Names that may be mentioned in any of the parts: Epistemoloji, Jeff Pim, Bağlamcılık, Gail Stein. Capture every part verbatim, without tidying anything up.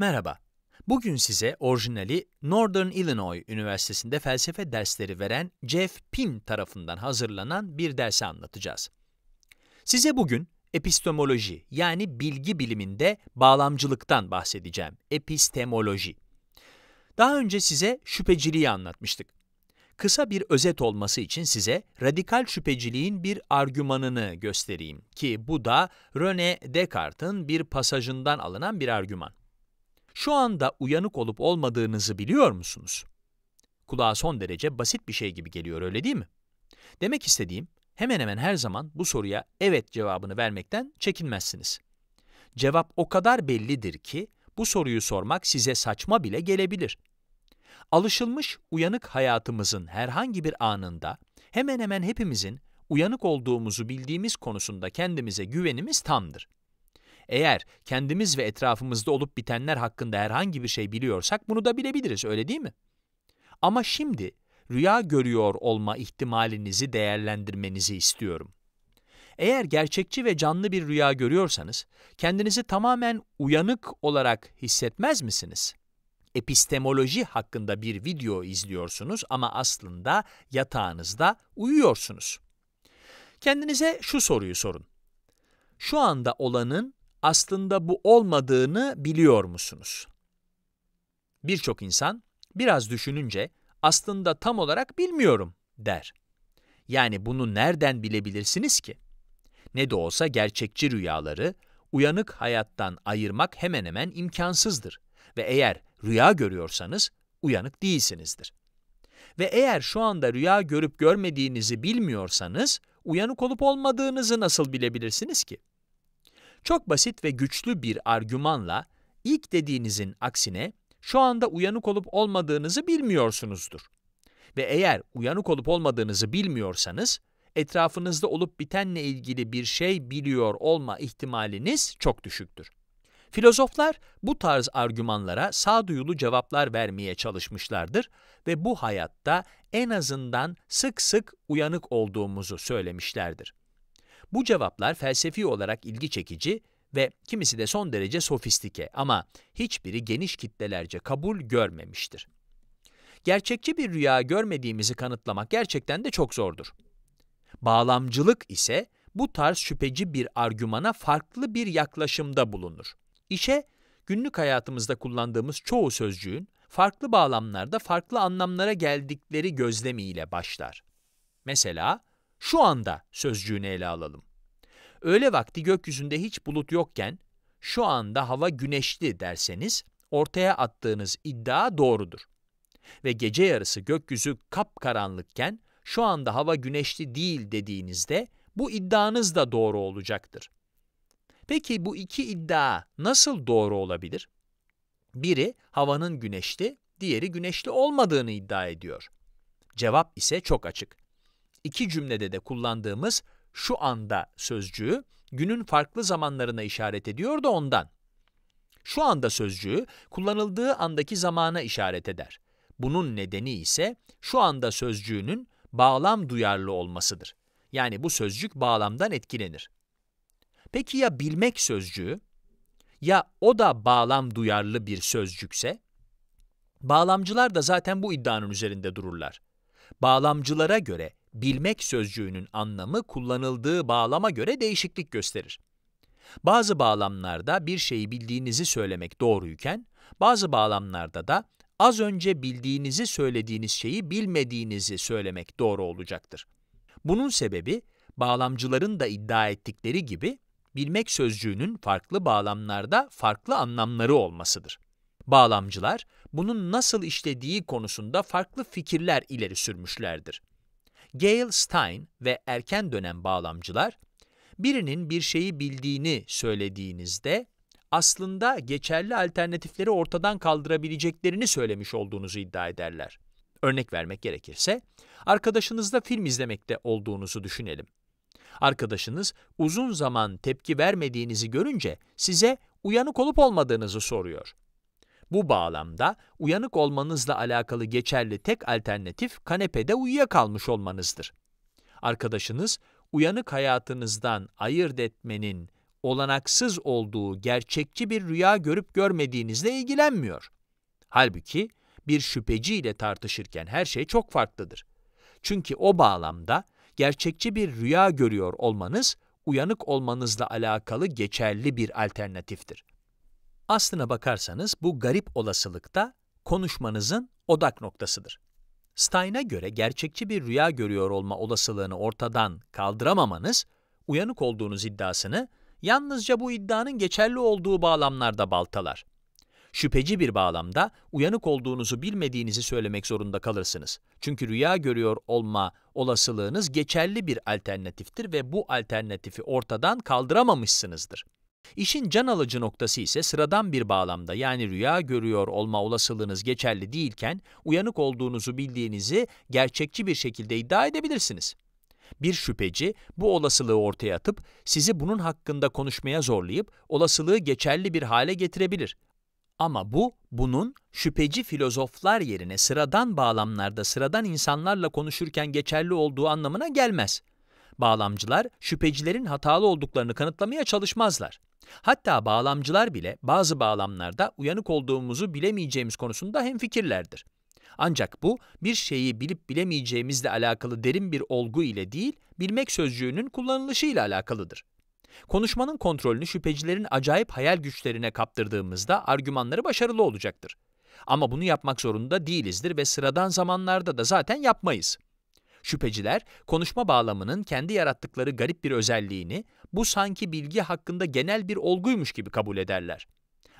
Merhaba, bugün size orijinali Northern Illinois Üniversitesi'nde felsefe dersleri veren Jeff Pim tarafından hazırlanan bir dersi anlatacağız. Size bugün epistemoloji yani bilgi biliminde bağlamcılıktan bahsedeceğim, epistemoloji. Daha önce size şüpheciliği anlatmıştık. Kısa bir özet olması için size radikal şüpheciliğin bir argümanını göstereyim ki bu da René Descartes'in bir pasajından alınan bir argüman. Şu anda uyanık olup olmadığınızı biliyor musunuz? Kulağa son derece basit bir şey gibi geliyor, öyle değil mi? Demek istediğim, hemen hemen her zaman bu soruya evet cevabını vermekten çekinmezsiniz. Cevap o kadar bellidir ki bu soruyu sormak size saçma bile gelebilir. Alışılmış uyanık hayatımızın herhangi bir anında hemen hemen hepimizin uyanık olduğumuzu bildiğimiz konusunda kendimize güvenimiz tamdır. Eğer kendimiz ve etrafımızda olup bitenler hakkında herhangi bir şey biliyorsak bunu da bilebiliriz, öyle değil mi? Ama şimdi rüya görüyor olma ihtimalinizi değerlendirmenizi istiyorum. Eğer gerçekçi ve canlı bir rüya görüyorsanız, kendinizi tamamen uyanık olarak hissetmez misiniz? Epistemoloji hakkında bir video izliyorsunuz ama aslında yatağınızda uyuyorsunuz. Kendinize şu soruyu sorun. Şu anda olanın aslında bu olmadığını biliyor musunuz? Birçok insan biraz düşününce aslında tam olarak bilmiyorum der. Yani bunu nereden bilebilirsiniz ki? Ne de olsa gerçekçi rüyaları uyanık hayattan ayırmak hemen hemen imkansızdır. Ve eğer rüya görüyorsanız uyanık değilsinizdir. Ve eğer şu anda rüya görüp görmediğinizi bilmiyorsanız uyanık olup olmadığınızı nasıl bilebilirsiniz ki? Çok basit ve güçlü bir argümanla ilk dediğinizin aksine şu anda uyanık olup olmadığınızı bilmiyorsunuzdur. Ve eğer uyanık olup olmadığınızı bilmiyorsanız etrafınızda olup bitenle ilgili bir şey biliyor olma ihtimaliniz çok düşüktür. Filozoflar bu tarz argümanlara sağduyulu cevaplar vermeye çalışmışlardır ve bu hayatta en azından sık sık uyanık olduğumuzu söylemişlerdir. Bu cevaplar felsefi olarak ilgi çekici ve kimisi de son derece sofistike ama hiçbiri geniş kitlelerce kabul görmemiştir. Gerçekçi bir rüya görmediğimizi kanıtlamak gerçekten de çok zordur. Bağlamcılık ise bu tarz şüpheci bir argümana farklı bir yaklaşımda bulunur. İşe, günlük hayatımızda kullandığımız çoğu sözcüğün farklı bağlamlarda farklı anlamlara geldikleri gözlemiyle başlar. Mesela, şu anda sözcüğünü ele alalım. Öğle vakti gökyüzünde hiç bulut yokken, şu anda hava güneşli derseniz, ortaya attığınız iddia doğrudur. Ve gece yarısı gökyüzü kapkaranlıkken, şu anda hava güneşli değil dediğinizde, bu iddianız da doğru olacaktır. Peki bu iki iddia nasıl doğru olabilir? Biri havanın güneşli, diğeri güneşli olmadığını iddia ediyor. Cevap ise çok açık. İki cümlede de kullandığımız şu anda sözcüğü günün farklı zamanlarına işaret ediyor da ondan. Şu anda sözcüğü kullanıldığı andaki zamana işaret eder. Bunun nedeni ise şu anda sözcüğünün bağlam duyarlı olmasıdır. Yani bu sözcük bağlamdan etkilenir. Peki ya bilmek sözcüğü? Ya o da bağlam duyarlı bir sözcükse? Bağlamcılar da zaten bu iddianın üzerinde dururlar. Bağlamcılara göre bilmek sözcüğünün anlamı kullanıldığı bağlama göre değişiklik gösterir. Bazı bağlamlarda bir şeyi bildiğinizi söylemek doğruyken, bazı bağlamlarda da az önce bildiğinizi söylediğiniz şeyi bilmediğinizi söylemek doğru olacaktır. Bunun sebebi, bağlamcıların da iddia ettikleri gibi, bilmek sözcüğünün farklı bağlamlarda farklı anlamları olmasıdır. Bağlamcılar, bunun nasıl işlediği konusunda farklı fikirler ileri sürmüşlerdir. Gail Stein ve erken dönem bağlamcılar, birinin bir şeyi bildiğini söylediğinizde, aslında geçerli alternatifleri ortadan kaldırabileceklerini söylemiş olduğunuzu iddia ederler. Örnek vermek gerekirse, arkadaşınızla film izlemekte olduğunuzu düşünelim. Arkadaşınız uzun zaman tepki vermediğinizi görünce size uyanık olup olmadığınızı soruyor. Bu bağlamda uyanık olmanızla alakalı geçerli tek alternatif kanepede uyuyakalmış olmanızdır. Arkadaşınız uyanık hayatınızdan ayırt etmenin olanaksız olduğu gerçekçi bir rüya görüp görmediğinizle ilgilenmiyor. Halbuki bir şüpheciyle tartışırken her şey çok farklıdır. Çünkü o bağlamda gerçekçi bir rüya görüyor olmanız, uyanık olmanızla alakalı geçerli bir alternatiftir. Aslına bakarsanız bu garip olasılıkta konuşmanızın odak noktasıdır. Stein'a göre gerçekçi bir rüya görüyor olma olasılığını ortadan kaldıramamanız, uyanık olduğunuz iddiasını yalnızca bu iddianın geçerli olduğu bağlamlarda baltalar. Şüpheci bir bağlamda uyanık olduğunuzu bilmediğinizi söylemek zorunda kalırsınız. Çünkü rüya görüyor olma olasılığınız geçerli bir alternatiftir ve bu alternatifi ortadan kaldıramamışsınızdır. İşin can alıcı noktası ise sıradan bir bağlamda, yani rüya görüyor olma olasılığınız geçerli değilken uyanık olduğunuzu bildiğinizi gerçekçi bir şekilde iddia edebilirsiniz. Bir şüpheci bu olasılığı ortaya atıp sizi bunun hakkında konuşmaya zorlayıp olasılığı geçerli bir hale getirebilir. Ama bu, bunun şüpheci filozoflar yerine sıradan bağlamlarda sıradan insanlarla konuşurken geçerli olduğu anlamına gelmez. Bağlamcılar şüphecilerin hatalı olduklarını kanıtlamaya çalışmazlar. Hatta bağlamcılar bile bazı bağlamlarda uyanık olduğumuzu bilemeyeceğimiz konusunda hemfikirlerdir. Ancak bu, bir şeyi bilip bilemeyeceğimizle alakalı derin bir olgu ile değil, bilmek sözcüğünün kullanılışıyla alakalıdır. Konuşmanın kontrolünü şüphecilerin acayip hayal güçlerine kaptırdığımızda argümanları başarılı olacaktır. Ama bunu yapmak zorunda değilizdir ve sıradan zamanlarda da zaten yapmayız. Şüpheciler, konuşma bağlamının kendi yarattıkları garip bir özelliğini, bu sanki bilgi hakkında genel bir olguymuş gibi kabul ederler.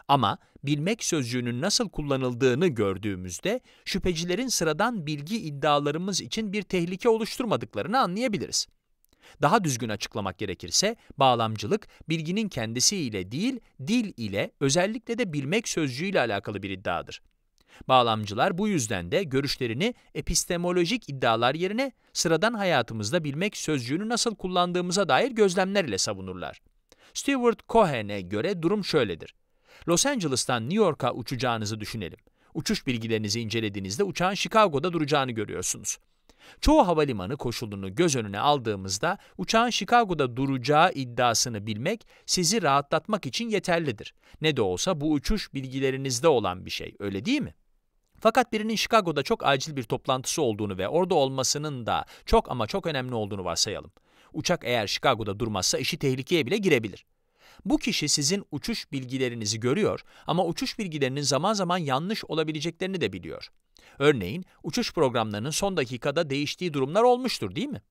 Ama bilmek sözcüğünün nasıl kullanıldığını gördüğümüzde, şüphecilerin sıradan bilgi iddialarımız için bir tehlike oluşturmadıklarını anlayabiliriz. Daha düzgün açıklamak gerekirse, bağlamcılık, bilginin kendisiyle değil, dil ile, özellikle de bilmek sözcüğüyle alakalı bir iddiadır. Bağlamcılar bu yüzden de görüşlerini epistemolojik iddialar yerine sıradan hayatımızda bilmek sözcüğünü nasıl kullandığımıza dair gözlemler ile savunurlar. Stuart Cohen'e göre durum şöyledir. Los Angeles'tan New York'a uçacağınızı düşünelim. Uçuş bilgilerinizi incelediğinizde uçağın Chicago'da duracağını görüyorsunuz. Çoğu havalimanı koşulunu göz önüne aldığımızda uçağın Chicago'da duracağı iddiasını bilmek sizi rahatlatmak için yeterlidir. Ne de olsa bu uçuş bilgilerinizde olan bir şey, öyle değil mi? Fakat birinin Chicago'da çok acil bir toplantısı olduğunu ve orada olmasının da çok ama çok önemli olduğunu varsayalım. Uçak eğer Chicago'da durmazsa işi tehlikeye bile girebilir. Bu kişi sizin uçuş bilgilerinizi görüyor ama uçuş bilgilerinin zaman zaman yanlış olabileceklerini de biliyor. Örneğin, uçuş programlarının son dakikada değiştiği durumlar olmuştur, değil mi?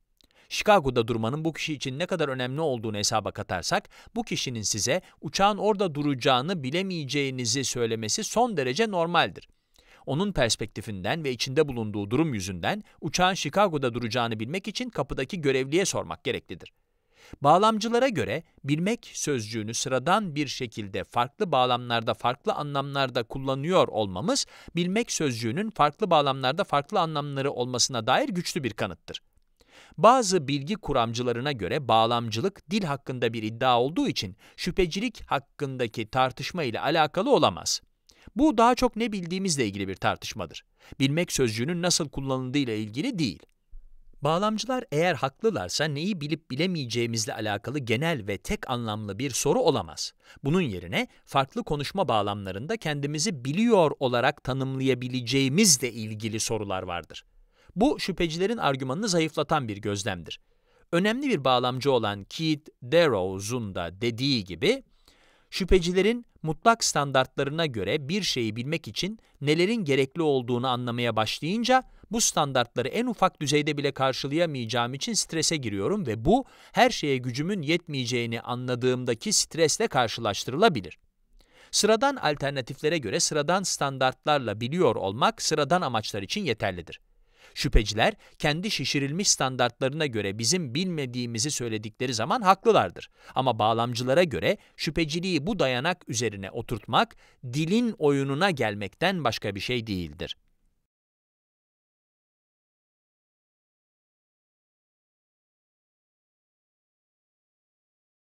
Chicago'da durmanın bu kişi için ne kadar önemli olduğunu hesaba katarsak, bu kişinin size uçağın orada duracağını bilemeyeceğinizi söylemesi son derece normaldir. Onun perspektifinden ve içinde bulunduğu durum yüzünden uçağın Chicago'da duracağını bilmek için kapıdaki görevliye sormak gereklidir. Bağlamcılara göre bilmek sözcüğünü sıradan bir şekilde farklı bağlamlarda farklı anlamlarda kullanıyor olmamız, bilmek sözcüğünün farklı bağlamlarda farklı anlamları olmasına dair güçlü bir kanıttır. Bazı bilgi kuramcılarına göre bağlamcılık dil hakkında bir iddia olduğu için şüphecilik hakkındaki tartışma ile alakalı olamaz. Bu daha çok ne bildiğimizle ilgili bir tartışmadır. Bilmek sözcüğünün nasıl kullanıldığıyla ilgili değil. Bağlamcılar eğer haklılarsa neyi bilip bilemeyeceğimizle alakalı genel ve tek anlamlı bir soru olamaz. Bunun yerine farklı konuşma bağlamlarında kendimizi biliyor olarak tanımlayabileceğimizle ilgili sorular vardır. Bu şüphecilerin argümanını zayıflatan bir gözlemdir. Önemli bir bağlamcı olan Keith Darrows'un da dediği gibi, şüphecilerin mutlak standartlarına göre bir şeyi bilmek için nelerin gerekli olduğunu anlamaya başlayınca, bu standartları en ufak düzeyde bile karşılayamayacağım için strese giriyorum ve bu, her şeye gücümün yetmeyeceğini anladığımdaki stresle karşılaştırılabilir. Sıradan alternatiflere göre sıradan standartlarla biliyor olmak, sıradan amaçlar için yeterlidir. Şüpheciler, kendi şişirilmiş standartlarına göre bizim bilmediğimizi söyledikleri zaman haklılardır. Ama bağlamcılara göre şüpheciliği bu dayanak üzerine oturtmak, dilin oyununa gelmekten başka bir şey değildir.